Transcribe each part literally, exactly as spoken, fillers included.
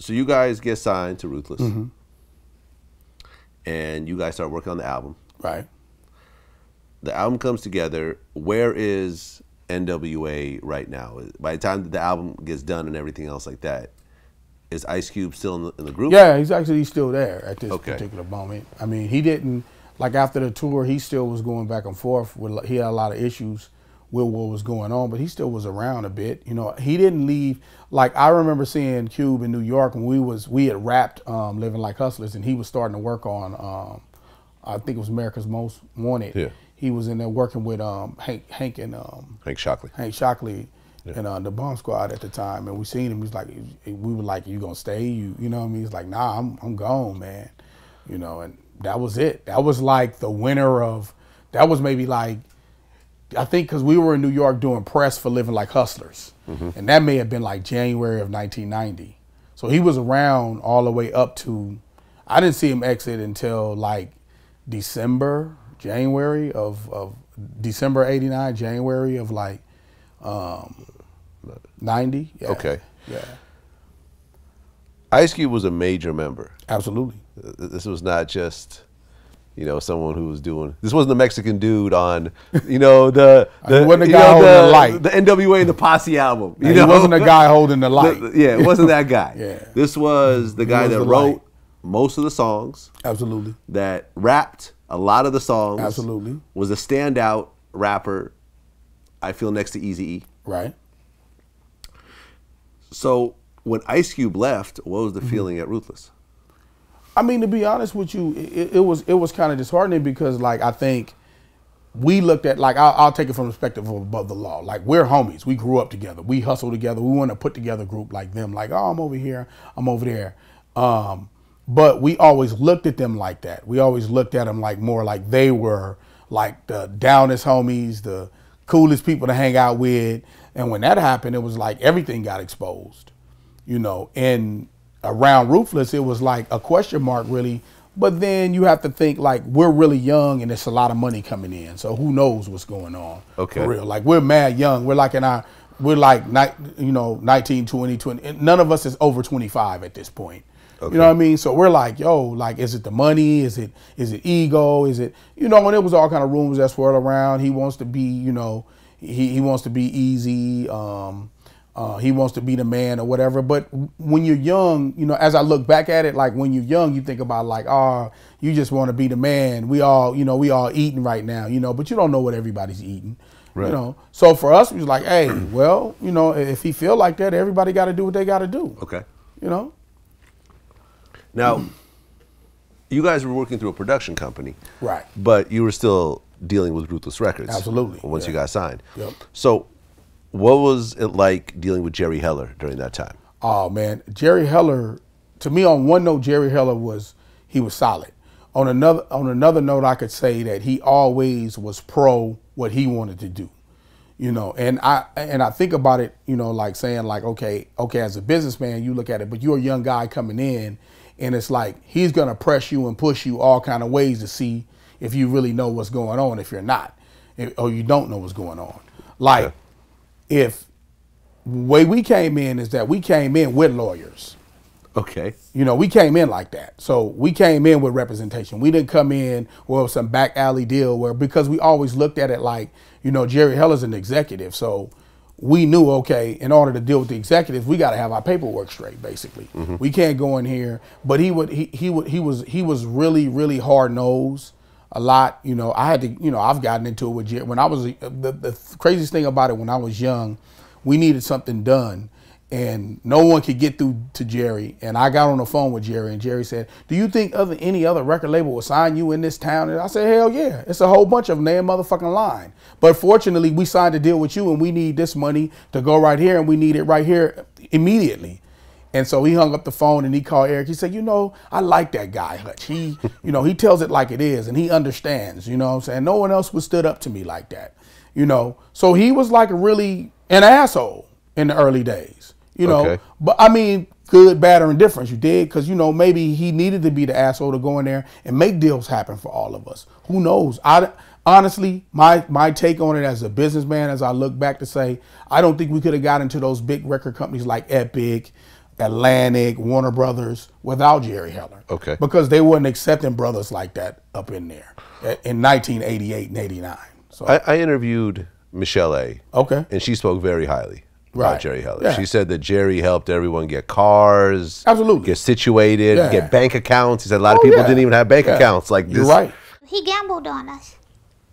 So you guys get signed to Ruthless, mm-hmm. and you guys start working on the album. Right. The album comes together. Where is N W A right now? By the time that the album gets done and everything else like that, is Ice Cube still in the, in the group? Yeah, he's actually still there at this okay. particular moment. I mean, he didn't, like after the tour, he still was going back and forth. With, he had a lot of issues with what was going on, but he still was around a bit. You know, he didn't leave. Like, I remember seeing Cube in New York when we was, we had rapped um, Living Like Hustlers, and he was starting to work on, um, I think it was America's Most Wanted. Yeah. He was in there working with um, Hank, Hank and- um, Hank Shocklee. Hank Shocklee yeah. and uh, the Bomb Squad at the time. And we seen him, he was like, we were like, you gonna stay? You, you know what I mean? He's like, nah, I'm, I'm gone, man. You know, and that was it. That was like the winner of, that was maybe like, I think because we were in New York doing press for Living Like Hustlers. Mm-hmm. And that may have been like January of nineteen ninety. So he was around all the way up to, I didn't see him exit until like December, January of, of December eighty-nine, January of like um, ninety. Yeah. Okay. Yeah. Ice Cube was a major member. Absolutely. This was not just, you know, someone who was doing, this wasn't the Mexican dude on, you know, the the, wasn't the, guy know, holding the, the, light. The N W A and the Posse album. You know? He wasn't the guy holding the light. The, yeah, it wasn't that guy. Yeah. This was the guy was that the wrote light. most of the songs. Absolutely. That rapped a lot of the songs. Absolutely. Was a standout rapper, I feel, next to Eazy-E. Right. So when Ice Cube left, what was the mm-hmm. feeling at Ruthless? I mean, to be honest with you, it, it was it was kind of disheartening because, like, I think we looked at, like, I'll, I'll take it from the perspective of Above the Law. Like, we're homies. We grew up together. We hustled together. We want to put together a group like them. Like, oh, I'm over here. I'm over there. Um, but we always looked at them like that. We always looked at them like more like they were, like, the downest homies, the coolest people to hang out with. And when that happened, it was like everything got exposed, you know, and around Ruthless, it was like a question mark, really. But then you have to think, like, we're really young and it's a lot of money coming in. So who knows what's going on? Okay. For real. Like, we're mad young. We're like in our, we're like, you know, nineteen, twenty, twenty. None of us is over twenty-five at this point. Okay. You know what I mean? So we're like, yo, like, is it the money? Is it, is it ego? Is it, you know, and it was all kind of rumors that swirl around. He wants to be, you know, he, he wants to be easy. Um, Uh, he wants to be the man or whatever. But when you're young, you know, as I look back at it, like when you're young, you think about like, oh, you just want to be the man. We all, you know, we all eating right now, you know, but you don't know what everybody's eating, right. you know. So for us, we was like, hey, well, you know, if he feel like that, everybody got to do what they got to do. Okay. You know. Now, mm. you guys were working through a production company. Right. But you were still dealing with Ruthless Records. Absolutely. Once yeah. you got signed. Yep. So what was it like dealing with Jerry Heller during that time? Oh man, Jerry Heller, to me on one note, Jerry Heller was, he was solid. On another, on another note, I could say that he always was pro what he wanted to do, you know, and I, and I think about it, you know, like saying like, okay, okay, as a businessman, you look at it, but you're a young guy coming in and it's like, he's gonna press you and push you all kind of ways to see if you really know what's going on, if you're not, or you don't know what's going on. Like. Yeah. If the way we came in is that we came in with lawyers. Okay. You know, we came in like that. So we came in with representation. We didn't come in with some back alley deal where, because we always looked at it like, you know, Jerry Heller's an executive. So we knew, okay, in order to deal with the executives, we got to have our paperwork straight, basically. Mm-hmm. We can't go in here, but he would, he, he would, he was, he was really, really hard nosed. A lot, you know, I had to, you know, I've gotten into it with Jerry. When I was, the, the craziest thing about it, when I was young, we needed something done and no one could get through to Jerry. And I got on the phone with Jerry and Jerry said, do you think other any other record label will sign you in this town? And I said, hell yeah, it's a whole bunch of them, they're motherfucking lying. But fortunately, we signed a deal with you and we need this money to go right here and we need it right here immediately. And so he hung up the phone and he called Eric. He said, you know, I like that guy, Hutch. He, you know, he tells it like it is and he understands, you know what I'm saying? No one else would stood up to me like that, you know? So he was like a really an asshole in the early days, you know? Okay. But I mean, good, bad, or indifference, you dig? Cause you know, maybe he needed to be the asshole to go in there and make deals happen for all of us. Who knows? I, honestly, my, my take on it as a businessman, as I look back to say, I don't think we could have gotten into those big record companies like Epic, Atlantic, Warner Brothers, without Jerry Heller. Okay. Because they weren't accepting brothers like that up in there in nineteen eighty-eight and eighty-nine. So I, I interviewed Michel'le. Okay. And she spoke very highly about right. Jerry Heller. Yeah. She said that Jerry helped everyone get cars, absolutely, get situated, yeah. get bank accounts. He said a lot oh, of people yeah. didn't even have bank yeah. accounts like this. You're right. He gambled on us.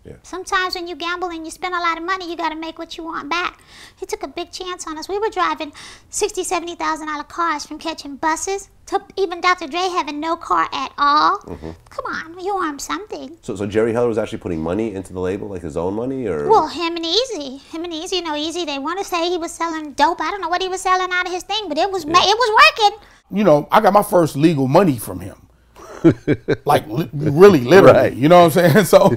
Yeah. Sometimes when you gamble and you spend a lot of money, you got to make what you want back. He took a big chance on us. We were driving sixty, seventy thousand dollar cars from catching buses to even Doctor Dre having no car at all. Mm-hmm. Come on, you owe him something. So, so Jerry Heller was actually putting money into the label, like his own money, or? Well, him and Eazy, him and Eazy, you know, Eazy. They want to say he was selling dope. I don't know what he was selling out of his thing, but it was yeah. it was working. You know, I got my first legal money from him. Like li really literally, right. you know what I'm saying? So,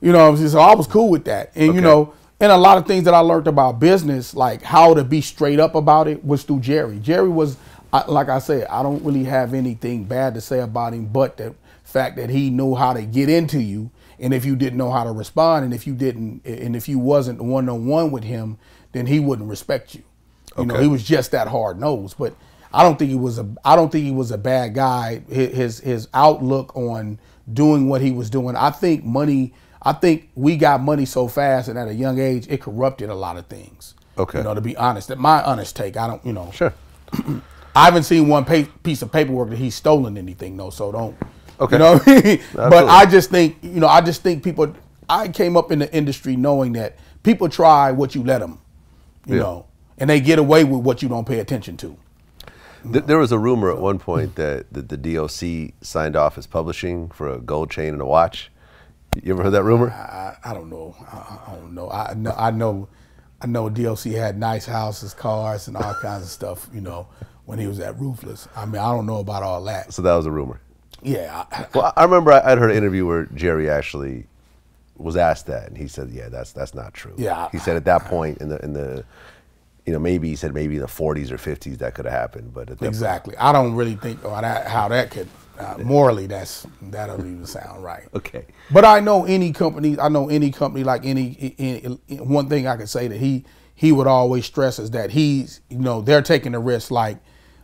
you know, so I was cool with that. And, okay. you know, and a lot of things that I learned about business, like how to be straight up about it, was through Jerry. Jerry was, I, like I said, I don't really have anything bad to say about him, but the fact that he knew how to get into you. And if you didn't know how to respond, and if you didn't, and if you wasn't one-on-one with him, then he wouldn't respect you. You okay. know, he was just that hard-nosed. But I don't think he was a. I don't think he was a bad guy. His his outlook on doing what he was doing. I think money. I think we got money so fast, and at a young age, it corrupted a lot of things. Okay. You know, to be honest, that my honest take. I don't. You know. Sure. I haven't seen one pay, piece of paperwork that he's stolen anything though. So don't. Okay. You know what I mean? But I just think. You know. I just think people. I came up in the industry knowing that people try what you let them. You yeah. know, and they get away with what you don't pay attention to. No. There was a rumor at one point that, that the D O C signed off as publishing for a gold chain and a watch. You ever heard that rumor? I, I don't know. I, I don't know. I know. I know. I know. D O C had nice houses, cars, and all kinds of stuff. You know, when he was at Ruthless. I mean, I don't know about all that. So that was a rumor. Yeah. I, I, well, I remember I, I'd heard an interview where Jerry actually was asked that, and he said, "Yeah, that's that's not true." Yeah. He said at that point in the in the. You know, maybe he said maybe in the forties or fifties that could have happened, but exactly, point, I don't really think oh, that, how that could uh, morally that's that doesn't even sound right. Okay, but I know any company, I know any company like any, any one thing I could say that he he would always stress is that he's you know they're taking the risk like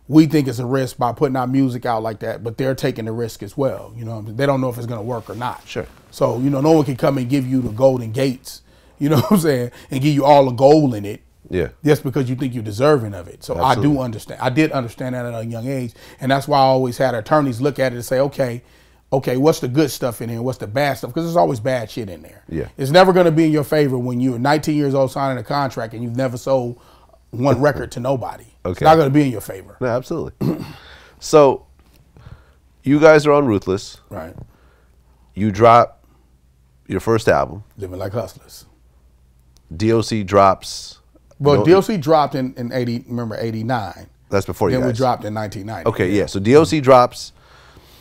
we think it's a risk by putting our music out like that, but they're taking the risk as well. You know, they don't know if it's going to work or not. Sure. So you know, no one can come and give you the golden gates. You know what I'm saying? And give you all the gold in it. Yeah. Just because you think you're deserving of it. So absolutely. I do understand. I did understand that at a young age. And that's why I always had attorneys look at it and say, okay, okay, what's the good stuff in here? What's the bad stuff? Because there's always bad shit in there. Yeah. It's never going to be in your favor when you're nineteen years old signing a contract and you've never sold one record to nobody. Okay. It's not going to be in your favor. No, absolutely. So you guys are on Ruthless. Right. You drop your first album. Living Like Hustlers. D O C drops... Well, D O C dropped in, in eighty. Remember, eighty-nine. That's before you. Then guys. we dropped in nineteen ninety. Okay, yeah. yeah. So D O C drops.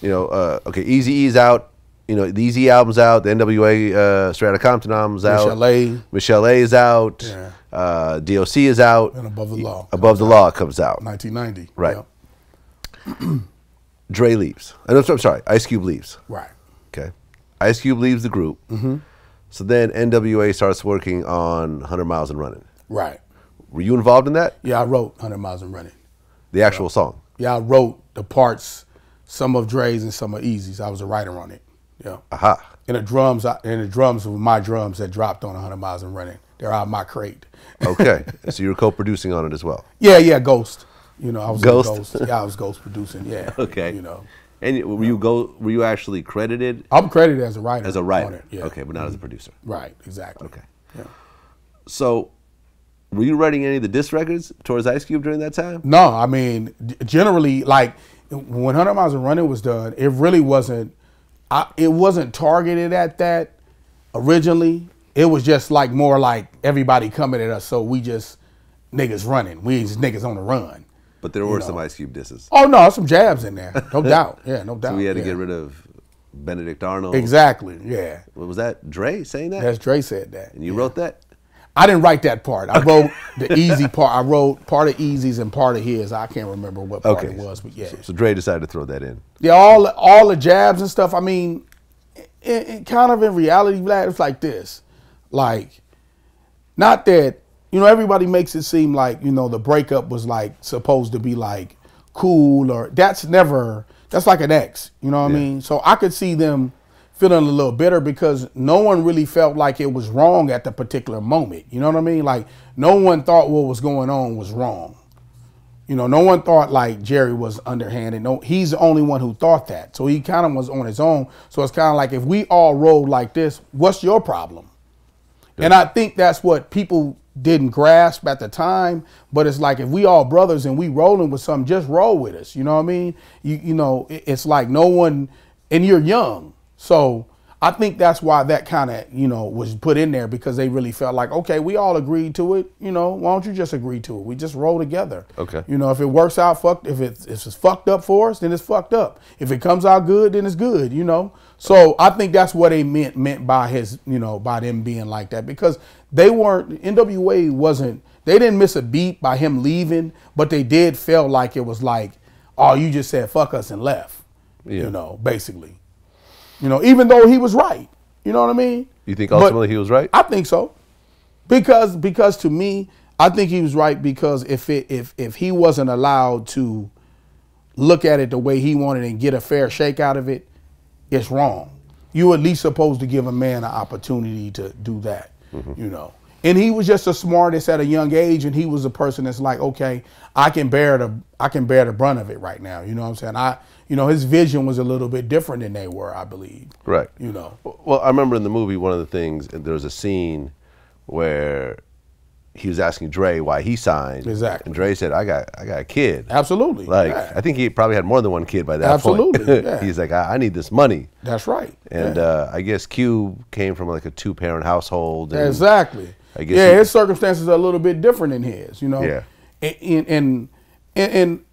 You know, uh, okay. Eazy-E's out. You know, the Eazy album's out. The N W A Uh, Straight Outta Compton album's out. Michel'le. Michel'le is out. Yeah. Uh, D O C is out. And Above the Law. Above the out. Law comes out. Nineteen ninety. Right. Yep. Dre leaves. I'm sorry. Ice Cube leaves. Right. Okay. Ice Cube leaves the group. Mm-hmm. So then N W A starts working on one hundred miles and Running. Right. Were you involved in that? Yeah, I wrote one hundred miles and Running. The actual yeah. song? Yeah, I wrote the parts, some of Dre's and some of Eazy's. I was a writer on it. Yeah. Aha. And the drums, I, and the drums were my drums that dropped on one hundred miles and Running. They're out of my crate. Okay. So you were co-producing on it as well? Yeah, yeah, Ghost. You know, I was Ghost. Ghost. Yeah, I was Ghost producing. Yeah. Okay. You know. And were you go? Were you actually credited? I'm credited as a writer. As a writer. On it. Yeah. Okay, but not as a producer. Right. Exactly. Okay. Yeah. So. Were you writing any of the diss records towards Ice Cube during that time? No, I mean, generally, like when one hundred miles and Running was done, it really wasn't. I, it wasn't targeted at that originally. It was just like more like everybody coming at us, so we just niggas running. We just niggas on the run. But there were you know. some Ice Cube disses. Oh no, some jabs in there, no doubt. Yeah, no doubt. So we had to yeah. get rid of Benedict Arnold. Exactly. Yeah. What was that? Dre saying that? That's Dre said that. And you yeah. wrote that. I didn't write that part. I okay. wrote the Eazy part. I wrote part of Eazy's and part of his. I can't remember what part okay. it was, but yeah. So, so Dre decided to throw that in. Yeah, all all the jabs and stuff. I mean, it, it kind of in reality, it's like this. Like, not that, you know, everybody makes it seem like, you know, the breakup was like supposed to be like cool, or that's never, that's like an ex, you know what yeah. I mean? So I could see them feeling a little bitter because no one really felt like it was wrong at the particular moment, you know what I mean? Like no one thought what was going on was wrong. You know, no one thought like Jerry was underhanded. No, he's the only one who thought that. So he kind of was on his own. So it's kind of like, if we all rolled like this, what's your problem? Yeah. And I think that's what people didn't grasp at the time. But it's like, if we all brothers and we rolling with something, just roll with us. You know what I mean? You, you know, it's like no one, and you're young. So I think that's why that kind of, you know, was put in there, because they really felt like, okay, we all agreed to it. You know, why don't you just agree to it? We just roll together. Okay. You know, if it works out, fucked, if, it, if it's fucked up for us, then it's fucked up. If it comes out good, then it's good, you know? So I think that's what they meant meant by his, you know, by them being like that, because they weren't, N W A wasn't, they didn't miss a beat by him leaving, but they did feel like it was like, oh, you just said fuck us and left, yeah. you know, basically. You know, even though he was right, you know what I mean? You think ultimately but he was right? I think so, because because to me, I think he was right, because if it if if he wasn't allowed to look at it the way he wanted and get a fair shake out of it, it's wrong. You at least supposed to give a man an opportunity to do that, mm-hmm. you know. And he was just the smartest at a young age, and he was a person that's like, okay, I can bear the I can bear the brunt of it right now. You know what I'm saying? I you know, his vision was a little bit different than they were, I believe. Right. You know. Well, I remember in the movie, one of the things, there was a scene where he was asking Dre why he signed. Exactly. And Dre said, I got I got a kid. Absolutely. Like, yeah. I think he probably had more than one kid by that Absolutely, point. Absolutely. Yeah. He's like, I, I need this money. That's right. And yeah. uh, I guess Cube came from like a two-parent household. And exactly. I guess yeah, he, his circumstances are a little bit different than his, you know? Yeah. And, and, and, and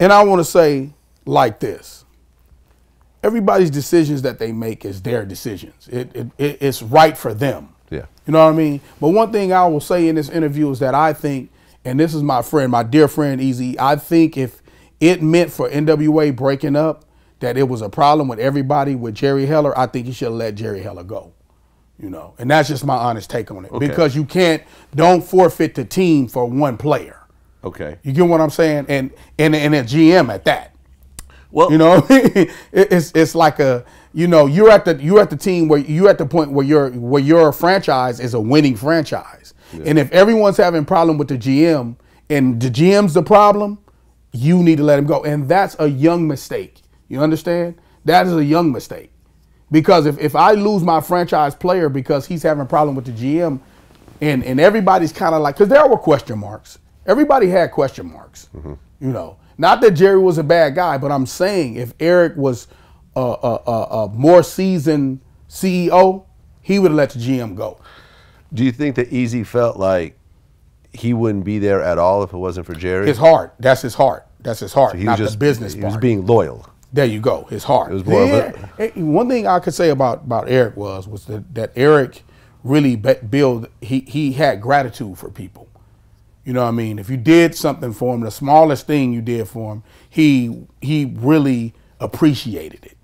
And I want to say like this, everybody's decisions that they make is their decisions. It, it, it, it's right for them. Yeah. You know what I mean? But one thing I will say in this interview is that I think, and this is my friend, my dear friend, Eazy, I think if it meant for N W A breaking up, that it was a problem with everybody, with Jerry Heller, I think he should have let Jerry Heller go. You know, and that's just my honest take on it. Okay. Because you can't, don't forfeit the team for one player. Okay. You get what I'm saying? And and and a G M at that. Well, you know, it, it's it's like a, you know, you're at the you're at the team where you're at the point where your where your franchise is a winning franchise. Yeah. And if everyone's having a problem with the G M and the G M's the problem, you need to let him go. And that's a young mistake. You understand? That is a young mistake. Because if, if I lose my franchise player because he's having a problem with the G M, and and everybody's kind of like, because there were question marks. Everybody had question marks, mm-hmm. you know. Not that Jerry was a bad guy, but I'm saying if Eric was a, a, a, a more seasoned C E O, he would have let the G M go. Do you think that Eazy felt like he wouldn't be there at all if it wasn't for Jerry? His heart. That's his heart. That's his heart, so he not was just, the business part. He was being loyal. There you go, his heart. It was loyal. Yeah. But one thing I could say about, about Eric was, was that, that Eric really built, he, he had gratitude for people. You know what I mean? If you did something for him, the smallest thing you did for him, he he really appreciated it,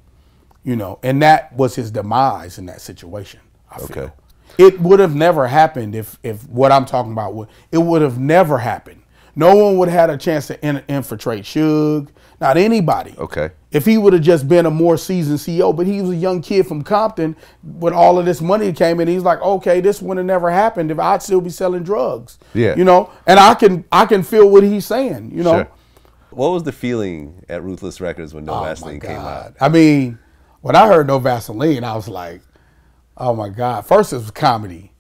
you know, and that was his demise in that situation, I okay. feel. It would have never happened if, if what I'm talking about, would, it would have never happened. No one would have had a chance to in, infiltrate Suge, not anybody. Okay. If he would have just been a more seasoned C E O, but he was a young kid from Compton with all of this money that came in, he's like, okay, this would have never happened if I'd still be selling drugs. Yeah. You know, and I can I can feel what he's saying, you know. Sure. What was the feeling at Ruthless Records when No oh Vaseline came out? I mean, when I heard No Vaseline, I was like, oh my God. First, it was comedy.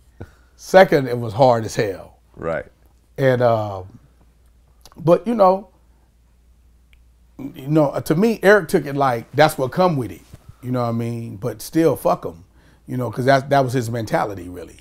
Second, it was hard as hell. Right. And, uh, but you know, You know, to me, Eric took it like, that's what come with it. You know what I mean? But still, fuck him. You know, because that, that was his mentality, really.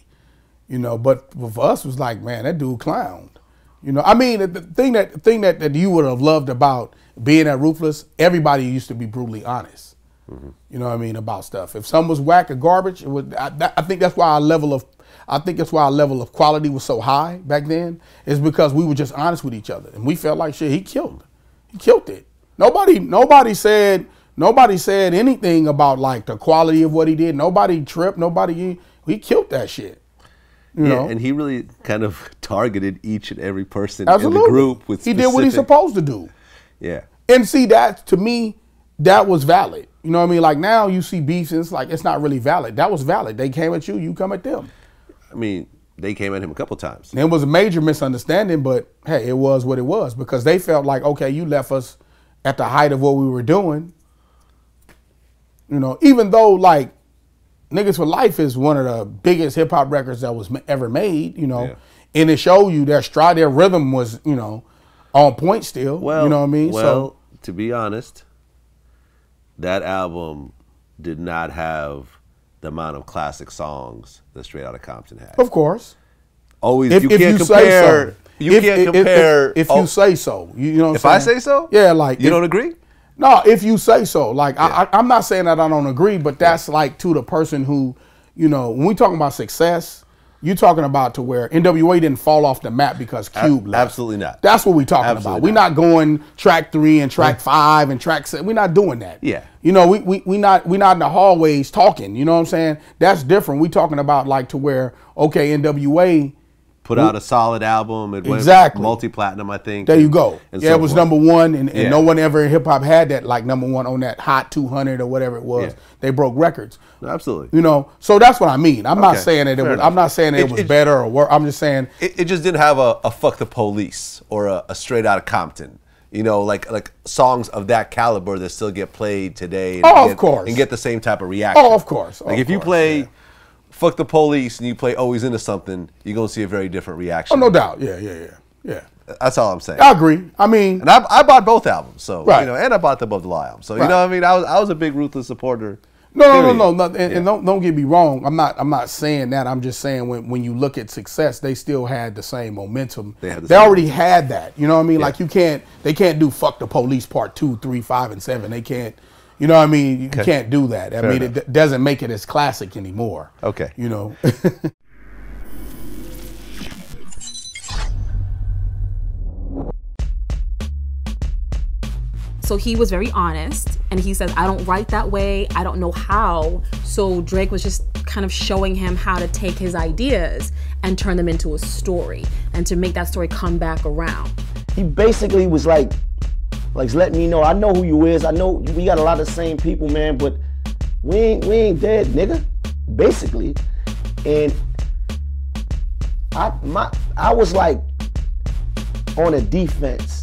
You know, but for us, it was like, man, that dude clowned. You know, I mean, the thing that the thing that, that you would have loved about being at Ruthless, everybody used to be brutally honest. Mm-hmm. You know what I mean? About stuff. If something was whack or garbage, it would, I, that, I think that's why our level of I think that's why our level of quality was so high back then, is because we were just honest with each other. And we felt like, shit, he killed. He killed it. Nobody, nobody said, nobody said anything about like the quality of what he did. Nobody tripped. Nobody, he, he killed that shit. You yeah, know? And he really kind of targeted each and every person Absolutely. in the group. With he specific... did what he's supposed to do. Yeah. And see, that, to me, that was valid. You know what I mean? Like, now you see beefs, and it's like, it's not really valid. That was valid. They came at you, you come at them. I mean, they came at him a couple times. And it was a major misunderstanding, but hey, it was what it was, because they felt like, okay, you left us at the height of what we were doing. You know, even though, like, Niggas for Life is one of the biggest hip hop records that was ever made, you know, yeah. and it showed you their stride, their rhythm was, you know, on point still. Well, you know what I mean? Well, so, to be honest, that album did not have the amount of classic songs that Straight Outta Compton had. Of course. Always, if, you, if can't you, compare, so. you if, can't if, compare. If, if, if oh, you say so. You know what I'm if saying? I say so? Yeah, like. You if, don't agree? No, if you say so. Like, yeah. I, I'm not saying that I don't agree, but that's yeah. like to the person who, you know, when we talking about success, you're talking about to where N W A didn't fall off the map because Cube a left. Absolutely not. That's what we're talking absolutely about. We're not. not going track three and track five and track seven. We're not doing that. Yeah. You know, we we we not we not in the hallways talking. You know what I'm saying? That's different. We're talking about like to where, okay, N W A put out a solid album. It exactly. went multi-platinum, I think. There and, you go. And yeah, so it was forth. number one, and, and yeah. no one ever in hip-hop had that, like, number one on that Hot two hundred or whatever it was. Yeah. They broke records. Absolutely. You know, so that's what I mean. I'm okay. not saying that it Fair was, enough. I'm not saying that it, it was it, better or worse. I'm just saying. It, it just didn't have a, a Fuck the Police or a, a Straight Outta Compton. You know, like like songs of that caliber that still get played today. And oh, get, of course. And get the same type of reaction. Oh, of course. Like, of if course, you play... Yeah. Fuck the Police, and you play Always Into Something, you're going to see a very different reaction. Oh, no doubt. Yeah, yeah, yeah. Yeah. That's all I'm saying. I agree. I mean... And I, I bought both albums, so... Right. You know, and I bought the Above the Law album. So, right. you know what I mean? I was, I was a big Ruthless supporter. No, no, no, no, no. And, yeah. and don't, don't get me wrong. I'm not I'm not saying that. I'm just saying when, when you look at success, they still had the same momentum. They, had the they same already momentum. had that. You know what I mean? Yeah. Like, you can't... They can't do Fuck the Police Part two, three, five, and seven. They can't... You know what I mean? You okay. can't do that. I Fair mean, enough. it doesn't make it as classic anymore. Okay. You know? So he was very honest, and he says, I don't write that way. I don't know how. So Drake was just kind of showing him how to take his ideas and turn them into a story and to make that story come back around. He basically was like, Like, let me know. I know who you is. I know we got a lot of the same people, man, but we ain't, we ain't dead, nigga, basically. And I, my, I was like on a defense.